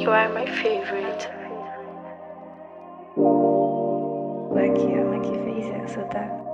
You are my favorite. Like your face, so that.